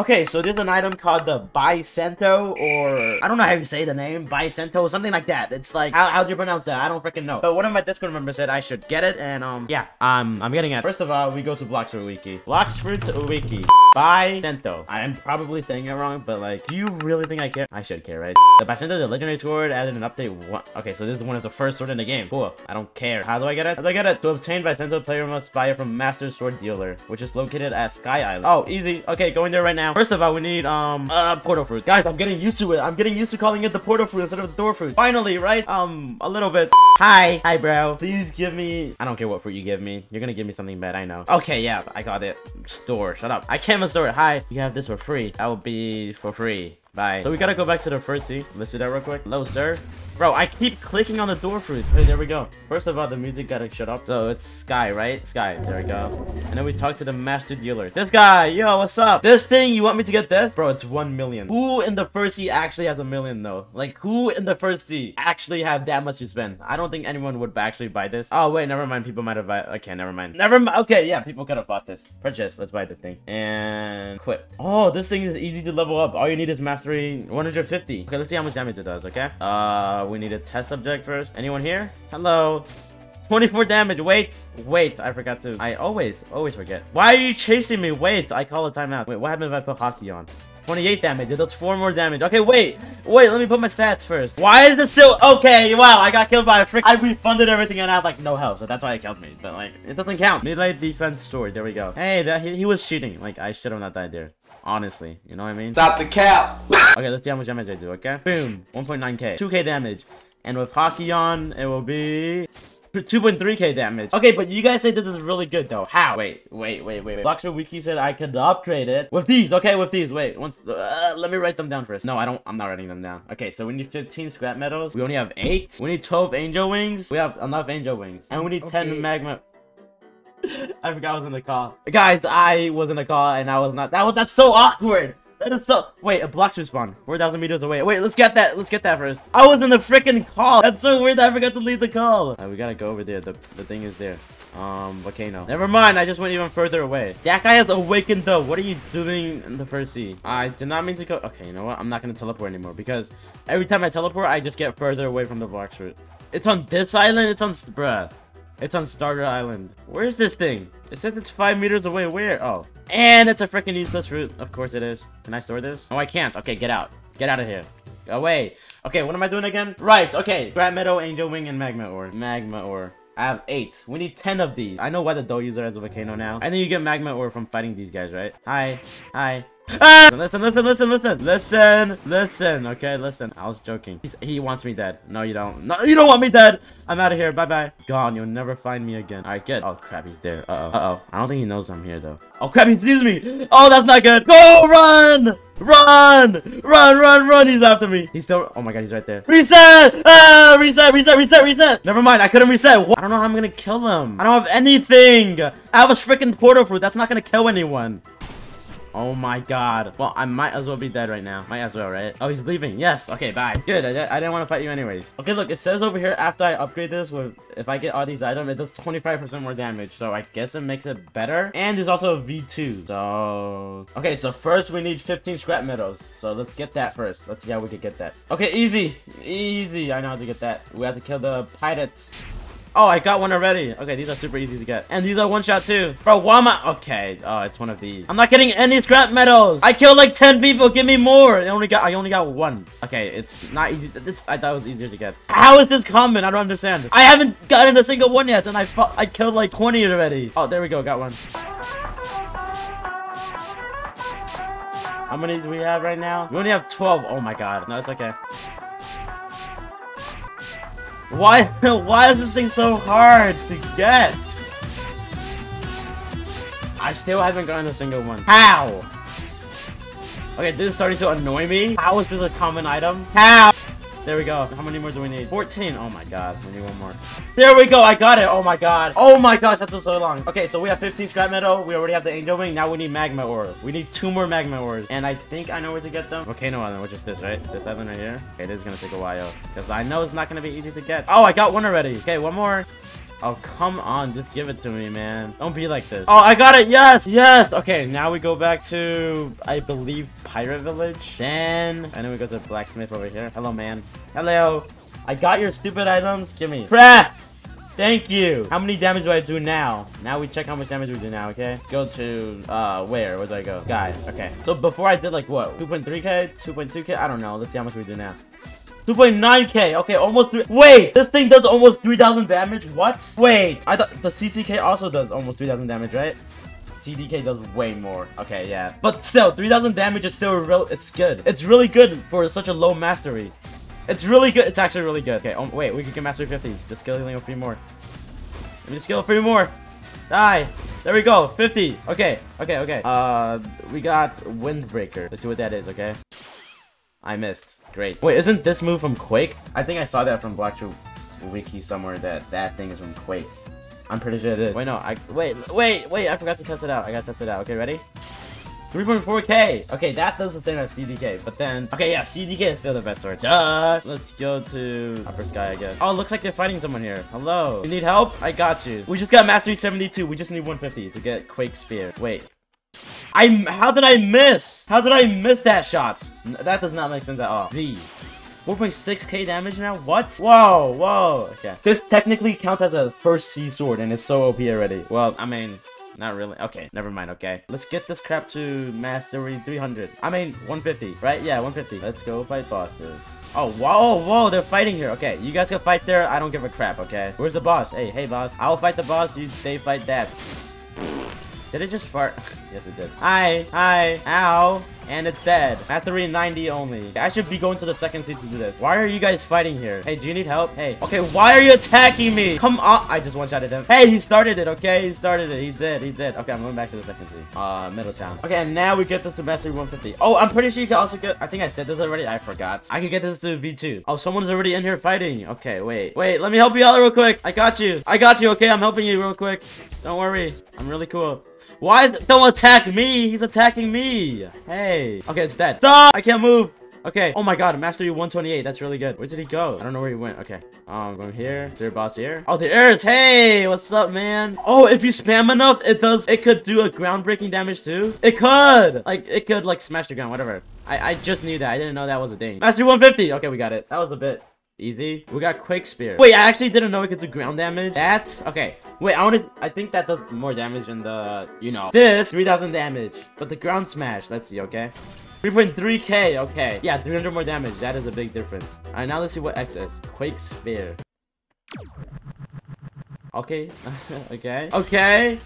Okay, so there's an item called the Bisento, or I don't know how you say the name, Bisento, something like that. It's like, how do you pronounce that? I don't freaking know. But one of my Discord members said I should get it, and yeah, I'm getting it. First of all, we go to Blox Fruit Wiki. Blox Fruits Wiki. Bisento. I am probably saying it wrong, but like, do you really think I care? I should care, right? The Bisento is a legendary sword added in update 1. Okay, so this is one of the first sword in the game. Cool. I don't care. How do I get it? How do I get it? To obtain Bisento, player must buy it from Master Sword Dealer, which is located at Sky Island. Oh, easy. Okay, going there right now. First of all, we need portal fruit. Guys, I'm getting used to it. I'm getting used to calling it the portal fruit instead of the door fruit. Finally, right? A little bit. Hi, bro. Please give me. I don't care what fruit you give me. You're gonna give me something bad. I know. Okay, yeah, I got it. Store. Shut up. I can't. Store. Hi, you have this for free. That will be for free. Bye. So we gotta go back to the first seat. Let's do that real quick. Hello, sir. Bro, I keep clicking on the door fruits. Hey, there we go. First of all, the music gotta shut up. So it's Sky, right? Sky. There we go. And then we talk to the master dealer. This guy. Yo, what's up? This thing, you want me to get this? Bro, it's 1 million. Who in the first seat actually has 1 million though? Like, who in the first seat actually have that much to spend? I don't think anyone would actually buy this. Oh, wait, never mind. People might have bought. Okay, never mind. Never mind. Okay, yeah, people could have bought this. Purchase. Let's buy this thing. And quit. Oh, this thing is easy to level up. All you need is mastery 150. Okay, let's see how much damage it does, okay? We need a test subject first. Anyone here? Hello. 24 damage. Wait, I forgot to. I always forget. Why are you chasing me? Wait, I call a timeout. Wait, what happens if I put Haki on? 28 damage. It does 4 more damage. Okay, wait, let me put my stats first. Why is this still okay? Wow, I got killed by a frick. I refunded everything and I have like no health, so that's why it killed me. But like, it doesn't count. Melee defense sword. There we go. Hey, that he was cheating. Like, I should have not died there. Honestly, you know what I mean? Stop the cap. Okay, let's see how much damage I do. Okay, boom, 1.9k, 2k damage, and with Haki on, it will be 2.3k damage. Okay, but you guys say this is really good though. How? Wait. Bloxer Wiki said I could upgrade it with these. Okay, with these. Wait, let me write them down first. No, I'm not writing them down. Okay, so we need 15 scrap metals. We only have 8. We need 12 angel wings. We have enough angel wings, and we need 10 magma. I forgot I was in the call. Guys, I was in the call and I was not. That's so awkward. That is so. Wait, a block respawn. 4,000 meters away. Wait, let's get that. Let's get that first. I was in the freaking call. That's so weird that I forgot to leave the call. We gotta go over there. The thing is there. Volcano. Never mind. I just went even further away. That guy has awakened though. What are you doing in the first sea? I did not mean to go. Okay, you know what? I'm not gonna teleport anymore because every time I teleport, I just get further away from the block route. It's on this island. It's on. Bruh. It's on Starter Island. Where's this thing? It says it's 5 meters away. Where? Oh. And it's a freaking useless root. Of course it is. Can I store this? No, I can't. Okay, get out. Get out of here. Go away. Okay, what am I doing again? Right, okay. Grand Meadow, Angel Wing, and Magma Ore. Magma Ore. I have 8. We need 10 of these. I know why the Doe user has a volcano now. I think you get Magma Ore from fighting these guys, right? Hi. Ah! Listen, okay, listen. I was joking. He wants me dead. No, you don't. No, you don't want me dead. I'm out of here. Bye-bye. Gone. You'll never find me again. All right, good. Oh, crap. He's there. Uh-oh. Uh-oh. I don't think he knows I'm here, though. Oh, crap. He sees me. Oh, that's not good. Go! Run! Run. He's after me. He's still. Oh, my God. He's right there. Reset! Ah! Reset. Never mind. I couldn't reset. What? I don't know how I'm gonna kill him. I don't have anything. I have a freaking portal fruit. That's not gonna kill anyone. Oh my God. Well, I might as well be dead right now. Might as well, right? Oh, he's leaving. Yes. Okay, bye. Good. I didn't want to fight you anyways. Okay, look. It says over here after I upgrade this, if I get all these items, it does 25% more damage. So I guess it makes it better. And there's also a V2. So... Okay, so first we need 15 scrap metals. So let's get that first. Let's see how we can get that. Okay, easy. I know how to get that. We have to kill the pirates. Oh, I got one already. Okay, these are super easy to get. And these are one shot too. Bro, why am I? Okay, oh, it's one of these. I'm not getting any scrap metals. I killed like 10 people. Give me more. I only got one. Okay, it's not easy. I thought it was easier to get. How is this common? I don't understand. I haven't gotten a single one yet, and I killed like 20 already. Oh, there we go. Got one. How many do we have right now? We only have 12. Oh my God. No, it's okay. Why is this thing so hard to get? I still haven't gotten a single one. How? Okay, this is starting to annoy me. How is this a common item? How? There we go. How many more do we need? 14. Oh my God. We need one more. There we go. I got it. Oh my God. Oh my gosh. That took so long. Okay, so we have 15 scrap metal. We already have the angel wing. Now we need magma ore. We need 2 more magma ores. And I think I know where to get them. Volcano Island, which is this, right? This island right here. Okay, this is going to take a while. Because I know it's not going to be easy to get. Oh, I got one already. Okay, one more. Oh, come on. Just give it to me, man. Don't be like this. Oh, I got it. Yes. Yes. Okay, now we go back to, I believe, Pirate Village. And then we go to Blacksmith over here. Hello, man. Hello. I got your stupid items. Give me. Craft. Thank you. How many damage do I do now? Now we check how much damage we do now, okay? Go to, where did I go? Guys, okay. So before I did, like, what? 2.3k? 2.2k? I don't know. Let's see how much we do now. 2.9k. Okay, almost three. Wait, this thing does almost 3,000 damage? What? Wait, I thought the CCK also does almost 3,000 damage, right? CDK does way more. Okay, yeah. But still, 3,000 damage is still real. It's good. It's really good for such a low mastery. It's really good. It's actually really good. Okay, wait, we can get Master 50. Just kill healing 3 more. Let me just kill 3 more. Die. There we go. 50. Okay, okay, okay. We got Windbreaker. Let's see what that is, okay? I missed. Great. Wait, isn't this move from Quake? I think I saw that from Blox Fruits Wiki somewhere, that thing is from Quake. I'm pretty sure it is. Wait, no. Wait. I forgot to test it out. I gotta test it out. Okay, ready? 3.4k. Okay, that does the same as CDK, but then... Okay, yeah, CDK is still the best sword. Duh! Let's go to Upper Sky, I guess. Oh, it looks like they're fighting someone here. Hello. You need help? I got you. We just got Mastery 72. We just need 150 to get Quake Spear. Wait. How did I miss? How did I miss that shot? That does not make sense at all. Z. 4.6k damage now? What? Whoa, whoa. Okay. This technically counts as a first C sword, and it's so OP already. Well, I mean... Not really. Okay, never mind. Okay, let's get this crap to mastery 300. I mean 150, right? Yeah, 150. Let's go fight bosses. Oh, whoa, whoa, they're fighting here. Okay, you guys can fight there. I don't give a crap. Okay, where's the boss? Hey, boss. I'll fight the boss. They fight that. Did it just fart? Yes, it did. Hi, ow, and it's dead. Mastery 90 only. I should be going to the second seat to do this. Why are you guys fighting here? Hey, do you need help? Hey, okay, why are you attacking me? Come on, I just one-shotted him. Hey, he started it, okay? He started it, he did. Okay, I'm going back to the second seat. Middletown. Okay, and now we get this to mastery 150. Oh, I'm pretty sure you can also get, I think I said this already, I forgot. I could get this to V2. Oh, someone's already in here fighting. Okay, wait, let me help you out real quick. I got you, okay? I'm helping you real quick. Don't worry, I'm really cool. Why is it? Don't attack me! He's attacking me! Hey. Okay, it's dead. Stop! I can't move! Okay. Oh my god, mastery 128. That's really good. Where did he go? I don't know where he went. Okay. Going here. Is there a boss here? Oh, the Aerith. Hey! What's up, man? Oh, if you spam enough, it could do a groundbreaking damage too. It could, like, smash the ground, whatever. I just knew that. I didn't know that was a thing. Mastery 150! Okay, we got it. That was a bit easy. We got Quake Spear. Wait, I actually didn't know it could do ground damage. That's... Okay. Wait, I think that does more damage than the, you know, this 3,000 damage, but the ground smash. Let's see, okay, 3.3k. Okay, yeah, 300 more damage. That is a big difference. All right, now let's see what X is. Quake Spear. Okay, okay.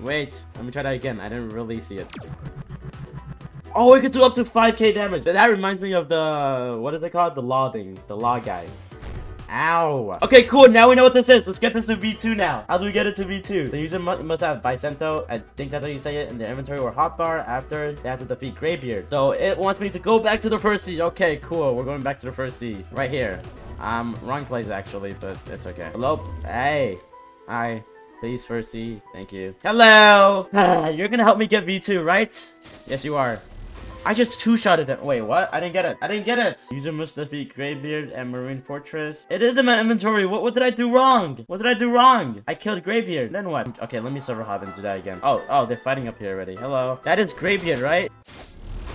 Wait, let me try that again. I didn't really see it. Oh, it could do up to 5k damage. That reminds me of the what is it called? The law thing, the law guy. Ow. Okay, cool. Now we know what this is. Let's get this to V2 now. How do we get it to V2? The user must have Bisento. I think that's how you say it in their inventory or hotbar. After they have to defeat Graybeard. So it wants me to go back to the first seed. Okay, cool. We're going back to the first seed right here. Wrong place actually, but it's okay. Hello. Hey. Hi. Please first seed. Thank you. Hello. You're gonna help me get V2, right? Yes, you are. I just two-shotted him. Wait, what? I didn't get it. User must defeat Graybeard and Marine Fortress. It is in my inventory. What did I do wrong? What did I do wrong? I killed Graybeard. Then what? Okay, let me server hop and do that again. Oh, they're fighting up here already. Hello. That is Graybeard, right?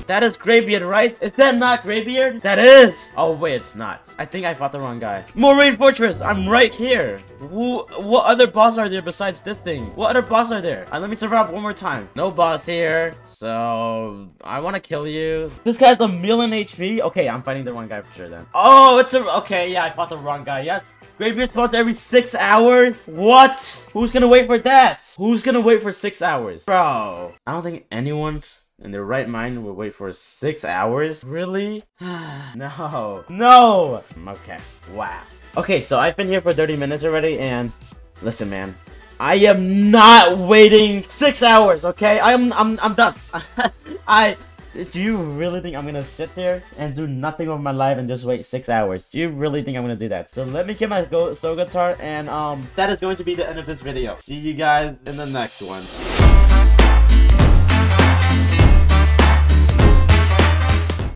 That is Graybeard, right? Is that not Graybeard? That is. Oh, wait, it's not. I think I fought the wrong guy. Marine Fortress. I'm right here. What other boss are there besides this thing? What other boss are there? Let me survive one more time. No boss here. So I want to kill you. This guy's a million HP. Okay, I'm fighting the wrong guy for sure then. Oh, okay. Yeah, I fought the wrong guy. Yeah. Graybeard spawns every 6 hours? What? Who's going to wait for that? Who's going to wait for 6 hours? Bro, I don't think anyone... And their right mind will wait for 6 hours? Really? No. No! Okay. Wow. Okay, so I've been here for 30 minutes already, and... Listen, man. I am not waiting 6 hours, okay? I'm done. Do you really think I'm gonna sit there and do nothing with my life and just wait 6 hours? Do you really think I'm gonna do that? So let me get my soul guitar, and that is going to be the end of this video. See you guys in the next one.